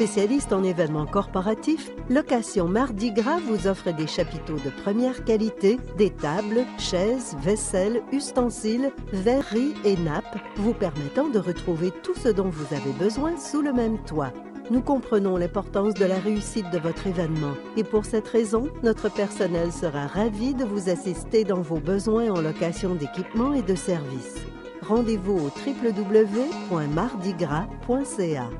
Spécialiste en événements corporatifs, Location Mardi Gras vous offre des chapiteaux de première qualité, des tables, chaises, vaisselles, ustensiles, verreries et nappes, vous permettant de retrouver tout ce dont vous avez besoin sous le même toit. Nous comprenons l'importance de la réussite de votre événement et pour cette raison, notre personnel sera ravi de vous assister dans vos besoins en location d'équipements et de services. Rendez-vous au www.mardigras.ca.